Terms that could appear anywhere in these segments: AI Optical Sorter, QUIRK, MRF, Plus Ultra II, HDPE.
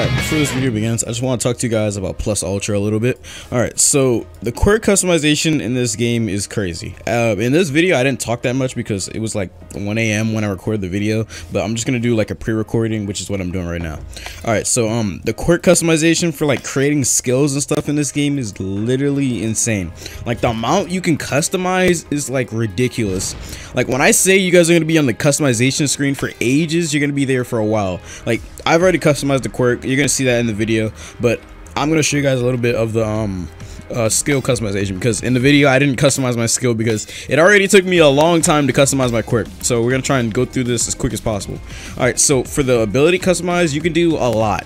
Alright, before this video begins, I just want to talk to you guys about Plus Ultra a little bit. Alright, so the QUIRK customization in this game is crazy. In this video, I didn't talk that much because it was like 1 a.m. when I recorded the video, but I'm just going to do like a pre-recording, which is what I'm doing right now. Alright, so the QUIRK customization for like creating skills and stuff in this game is literally insane. Like the amount you can customize is like ridiculous. Like when I say you guys are going to be on the customization screen for ages, you're going to be there for a while. Like I've already customized the QUIRK. You're gonna see that in the video, but I'm gonna show you guys a little bit of the skill customization, because in the video I didn't customize my skill because it already took me a long time to customize my quirk. So we're gonna try and go through this as quick as possible. All right, so for the ability customize, you can do a lot.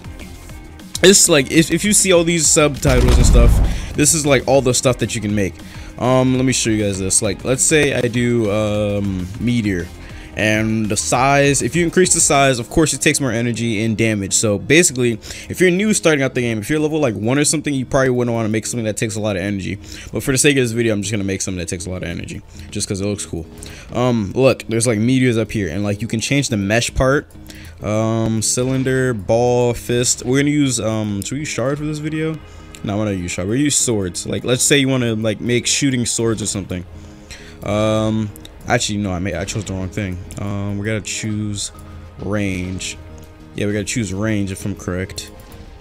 It's like if you see all these subtitles and stuff, this is like all the stuff that you can make. Let me show you guys this. Like let's say I do meteor. And the size, if you increase the size, of course it takes more energy and damage. So basically, if you're new starting out the game, if you're level like 1 or something, you probably wouldn't want to make something that takes a lot of energy. But for the sake of this video, I'm just going to make something that takes a lot of energy just because it looks cool. Look, there's like meteors up here, and like you can change the mesh part, cylinder, ball, fist. We're going to use should we use shard for this video? No, we're not going to use shard. We're going to use swords. Like let's say you want to like make shooting swords or something. Actually, no, I chose the wrong thing. We gotta choose range. Yeah, we gotta choose range if I'm correct.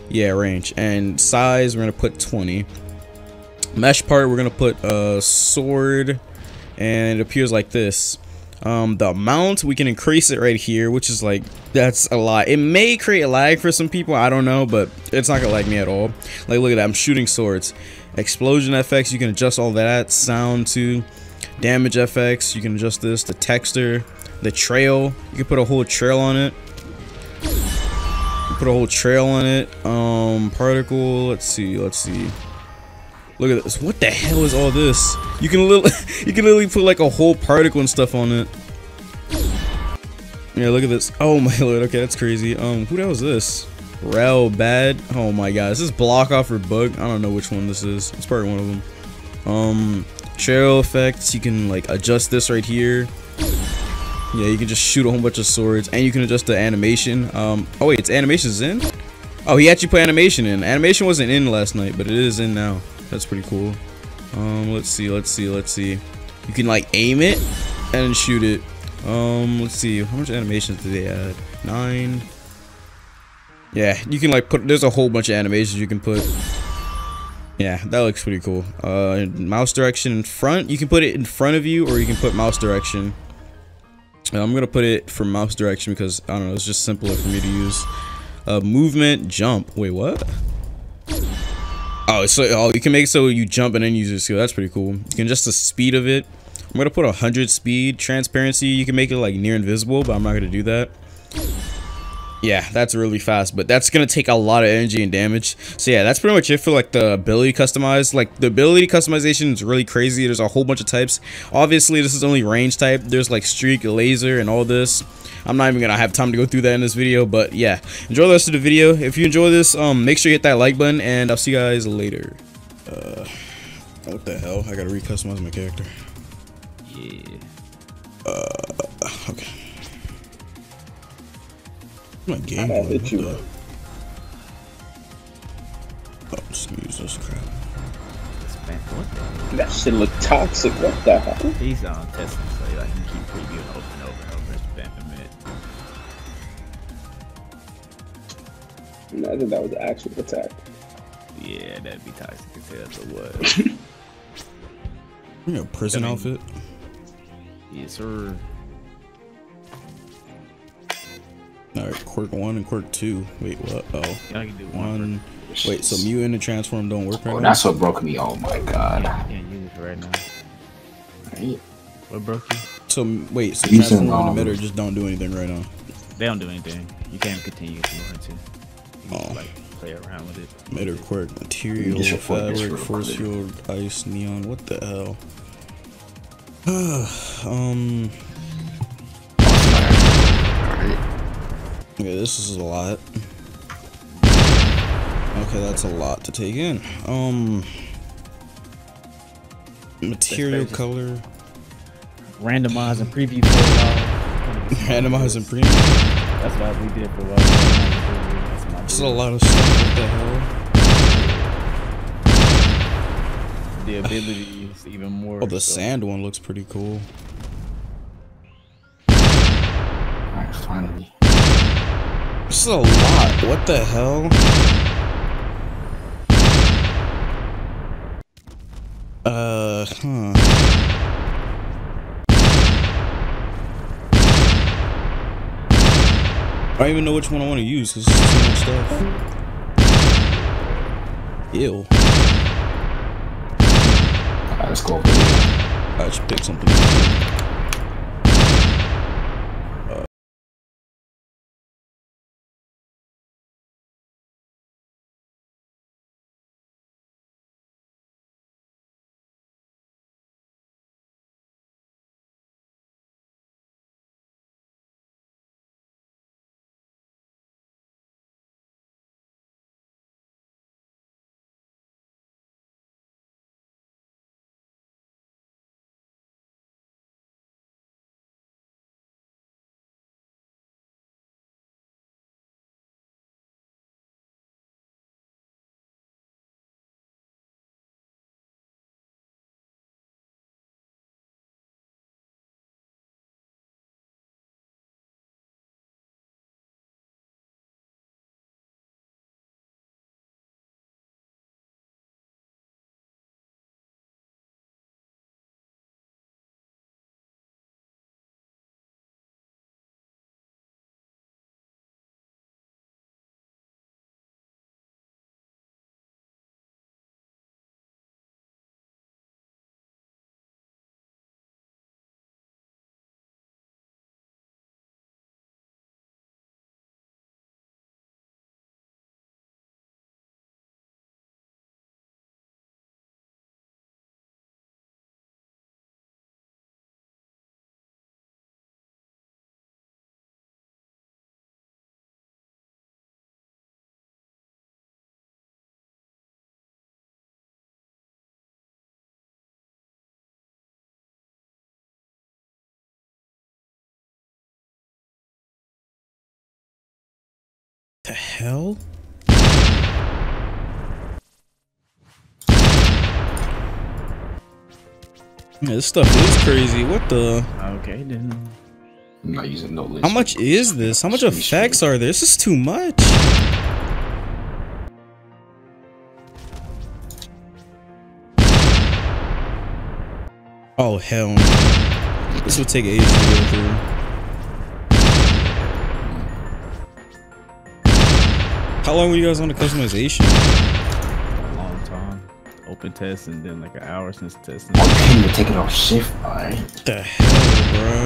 Yeah, range. And size, we're gonna put 20. Mesh part, we're gonna put a sword. And it appears like this. The amount, we can increase it right here, which is like, that's a lot. It may create a lag for some people, I don't know, but it's not gonna lag me at all. Like, look at that, I'm shooting swords. Explosion effects, you can adjust all that. Sound, too. Damage FX, you can adjust this, the texture, the trail, you can put a whole trail on it. Particle, let's see. Look at this. What the hell is all this? You can literally put like a whole particle and stuff on it. Yeah, look at this. Oh my lord, okay, that's crazy. Who the hell is this? Rel bad. Oh my god, is this block off or bug? I don't know which one this is. It's probably one of them. Trail effects, you can like adjust this right here. Yeah, you can just shoot a whole bunch of swords, and you can adjust the animation. Oh wait, it's animation's in. Oh, he actually put animation in. Animation wasn't in last night, but it is in now. That's pretty cool. Let's see. You can like aim it and shoot it. Let's see, how much animations did they add? 9. Yeah, you can like put, there's a whole bunch of animations you can put. Yeah, that looks pretty cool. Mouse direction in front. You can put it in front of you, or you can put mouse direction. I'm gonna put it for mouse direction because I don't know, it's just simpler for me to use. Movement, jump. Wait, what? Oh, so you can make it so you jump and then use your skill. That's pretty cool. You can adjust the speed of it. I'm gonna put 100 speed. Transparency, you can make it like near invisible, but I'm not gonna do that. Yeah, that's really fast, but that's gonna take a lot of energy and damage. So yeah, that's pretty much it for like the ability customize. Like the ability customization is really crazy. There's a whole bunch of types. Obviously, this is only range type. There's like streak, laser, and all this. I'm not even gonna have time to go through that in this video, but yeah, enjoy the rest of the video. If you enjoy this, make sure you hit that like button, and I'll see you guys later. What the hell? I gotta recustomize my character. Yeah. Okay. My game. I'll hit you up. Oh, just use this crap. That shit look toxic. What the hell? He's on testing, so I can keep previewing over and over. It's been a minute. Imagine that was an actual attack. Yeah, that'd be toxic if that's what it was. You know, prison outfit. Yes, sir. Alright, quirk 1 and quirk 2. Wait, what? Oh. Yeah, I can do one. Wait, so mute and the transform don't work right now? Oh, that's what broke me. Oh my god. Yeah, I can't use it right now. Right. What broke you? So, wait, so transform and emitter just don't do anything right now? They don't do anything. You can't continue if you want to. You can like, play around with it. Emitter, quirk, material, fabric, force field, ice, neon. What the hell? Okay, this is a lot. Okay, that's a lot to take in. Material color. Randomize and preview. Randomize and preview. That's what we did for last. That's a lot of stuff. What the hell? The ability is even more. Oh, the sand one looks pretty cool. Alright, finally. This is a lot. What the hell? I don't even know which one I want to use because it's too much stuff. Ew. Alright, let's go. I should pick something. The hell? Man, this stuff is crazy. What the? Okay, then. I'm not using no list. How much is this? How much effects are there? This is too much. Oh, hell no. This will take ages to go through. How long were you guys on the customization? A long time. Open test and then like an hour since testing. Okay, we're taking off shift, alright. The hell, bro.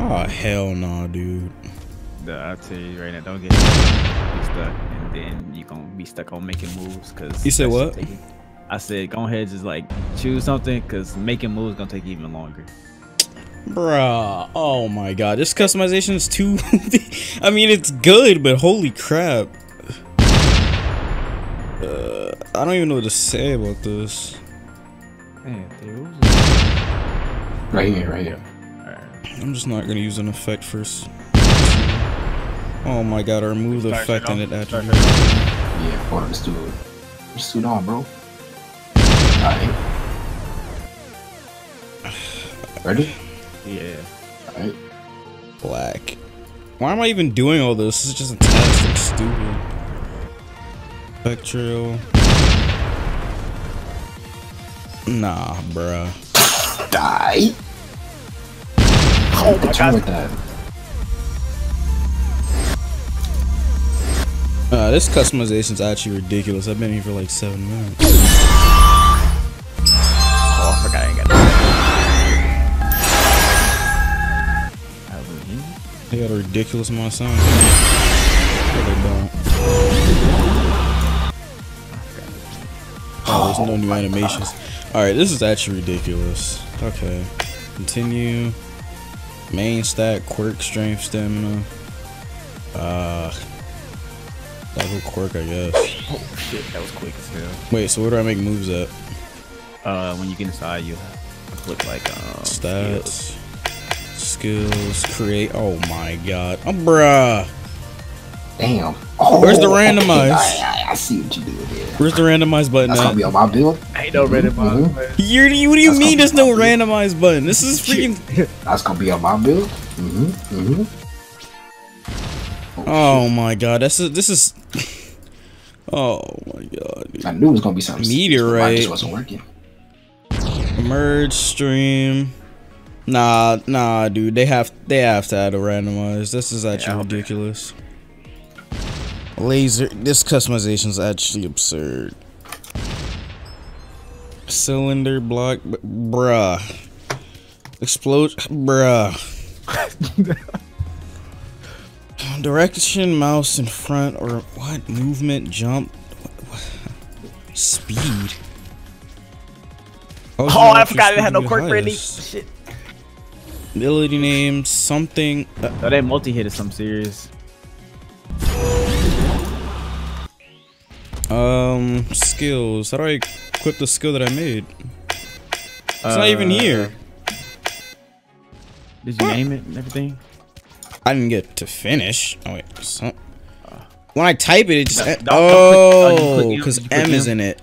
Oh hell no, nah, dude. Nah, I tell you right now, don't get stuck, and then you gonna be stuck on making moves. Cause you said what? I said go ahead, just like choose something, cause making moves gonna take even longer. Bruh, oh my god, this customization is too. I mean, it's good, but holy crap. I don't even know what to say about this. Man, dude. Right here. Alright. I'm just not gonna use an effect first. Oh my god, I removed the effect and it attribute. Yeah, hold on, let's do it. Let's do it on, bro. Alright. Ready? Yeah. Alright. Black. Why am I even doing all this? This is just a test. It's stupid. Spectral. Nah, bruh. Die. Oh my god. With that. This customization's actually ridiculous. I've been here for like 7 minutes. Oh, I forgot I didn't get that. They got a ridiculous amount of sound. Oh, there's no new animations. Alright, this is actually ridiculous. Okay. Continue. Main stat, quirk, strength, stamina. Double quirk, I guess. Oh shit, that was quick as hell. Wait, so where do I make moves at? When you get inside, you click like stats, skills, create. Oh my god, bruh. Damn. Oh, where's the randomize? I see what you do there. Where's the randomize button? That's gonna be on my build. Ain't no randomize. What do you mean? There's no randomize button. This is freaking. That's gonna be on my build. Oh my god, this is oh my god, dude. I knew it was gonna be something. Meteorite just wasn't working. Merge stream. Nah dude, they have to add a randomize. This is actually ridiculous. Laser, this customization is actually absurd. Cylinder block, bruh. Explode, bruh. Direction, mouse in front, or what? Movement, jump, what? Speed. Oh, I forgot it had no quirk ready. Shit. Ability name, something. Oh, that multi-hit is some serious. Skills. How do I equip the skill that I made? It's not even here. Did you name it and everything? I didn't get to finish. Oh wait. So, when I type it, it just oh, because M is in it.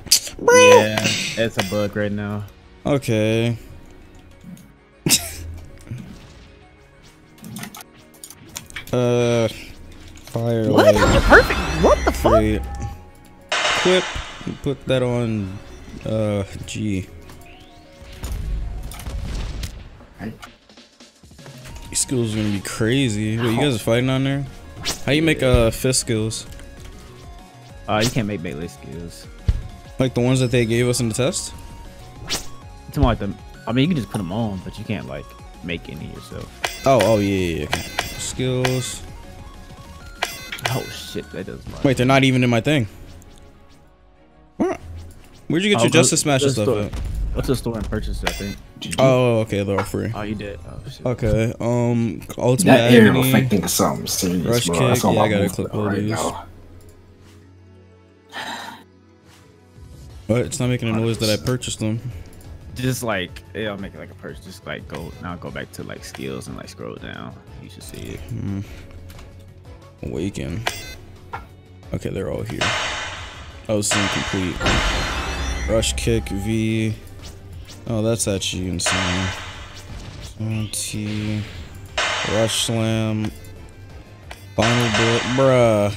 Yeah, that's a bug right now. Okay. Fire. What? That's perfect. What the fuck? Equip. Put that on. G. All right. Skills are gonna be crazy. Wait, you guys are fighting on there? How you make fist skills? You can't make melee skills. Like the ones that they gave us in the test? It's more like them. I mean, you can just put them on, but you can't like make any yourself. Oh yeah. Skills. Oh shit, that doesn't matter. Wait, they're not even in my thing. Where'd you get your Justice Smash and stuff at? What's the store and purchase, I think? Oh, okay, they're all free. Oh, you did. Oh, shit. Okay, ultimate that aerial effect thing is something serious, rush bro. Kick. That's all I gotta clip all these. But it's not making a noise that I purchased them. Just like, yeah, I'll make it like a purchase. Just like go, now go back to like skills and like scroll down. You should see it. Awaken. Okay, they're all here. Oh, scene complete. Rush kick, V. Oh, that's actually insane. T. Rush slam. Final bullet. Bruh.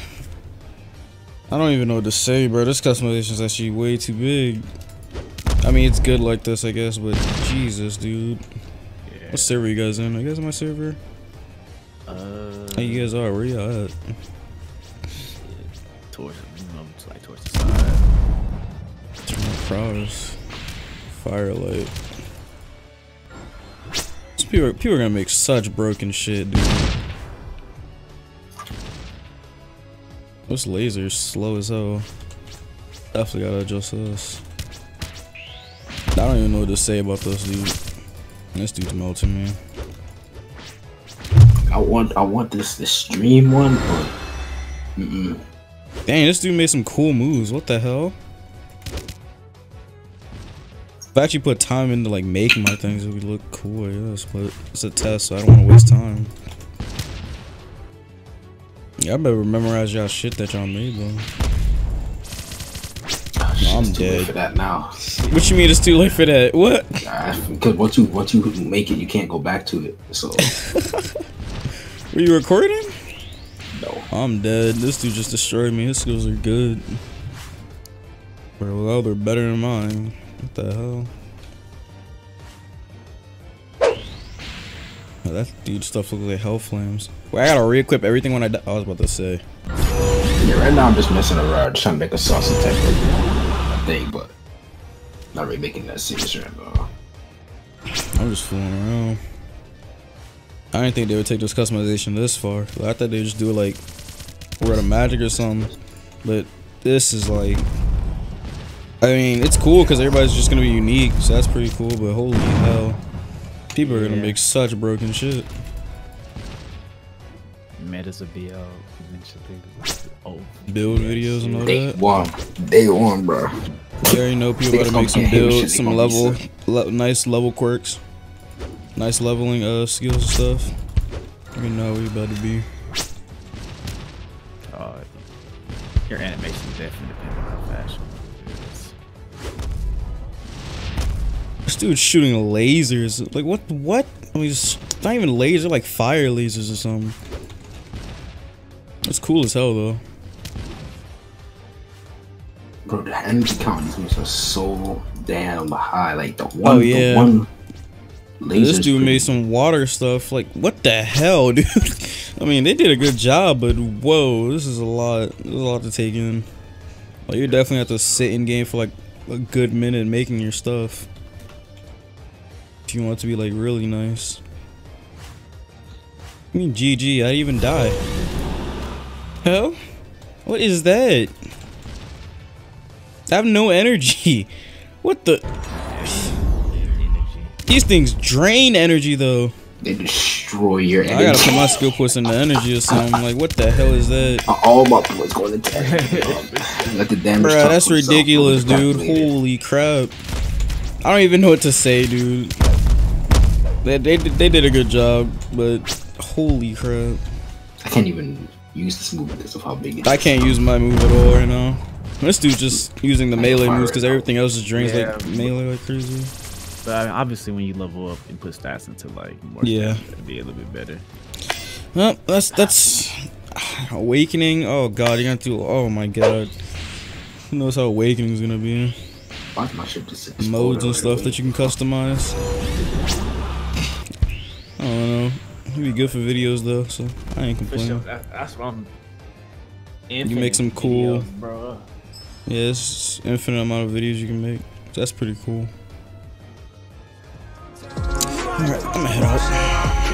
I don't even know what to say, bro. This customization is actually way too big. I mean, it's good like this, I guess, but Jesus, dude. Yeah. What server you guys in? Are you guys in my server? How you guys are? Where y'all at? Towards, like towards the side. Prowess. Firelight. People are gonna make such broken shit, dude. Those lasers slow as hell. Definitely gotta adjust this. I don't even know what to say about this dude. This dude's melting, man. I want this stream one. But dang, this dude made some cool moves. What the hell? I actually put time into like making my things, it would look cool, yes, but it's a test, so I don't want to waste time. Yeah, I better memorize y'all shit that y'all made, bro. No, I'm dead. Late for that now. What you mean it's too late for that? What? Because once you make it, you can't go back to it. So. Were you recording? No. I'm dead. This dude just destroyed me. His skills are good. Well, they're better than mine. What the hell? Oh, that dude stuff looks like hell flames. Wait, I gotta re-equip everything when I die. I was about to say. Yeah, right now I'm just messing around trying to make a sauce attack thing, but not really making that serious right now. I'm just fooling around. I didn't think they would take this customization this far. I thought they'd just do it like Word of Magic or something. But this is like, I mean, it's cool because everybody's just gonna be unique, so that's pretty cool. But holy hell, people are gonna make such broken shit. Metas will be out eventually. Oh, build videos and all that. Day one, bro. You already know people gotta make some builds, some level, nice level quirks, nice leveling skills and stuff. You know we about to be. Your animation definitely depends on how fast. This dude's shooting lasers. Like, what? I mean, it's not even laser, like fire lasers or something. It's cool as hell, though. Bro, the energy count on these are so damn high. Like, the one laser. This dude made some water stuff. Like, what the hell, dude? I mean, they did a good job, but whoa, this is a lot. There's a lot to take in. Like, you definitely have to sit in game for, like, a good minute making your stuff. If you want it to be like really nice. I mean, GG, I even die. Hell? What is that? I have no energy. What the? These things drain energy though. They destroy your energy. I gotta put my skill points into energy or something. Like, what the hell is that? All my points going into energy. Let the damage. Bruh, that's ridiculous, dude. Holy crap. I don't even know what to say, dude. They did a good job, but holy crap. I can't even use this move because of how big it is. I can't use my move at all right now. This dude's just using the melee moves because everything else just drains like melee like crazy. But I mean, obviously when you level up and put stats into like more stuff, it'd be a little bit better. Well, that's Awakening. Oh god, you're gonna do, oh my god. Who knows how Awakening's gonna be? Modes and stuff that you can customize. I don't know. It'd be good for videos though, so I ain't complaining. That's what I'm. You make some cool. Yeah, it's infinite amount of videos you can make. So that's pretty cool. Alright, I'm gonna head out.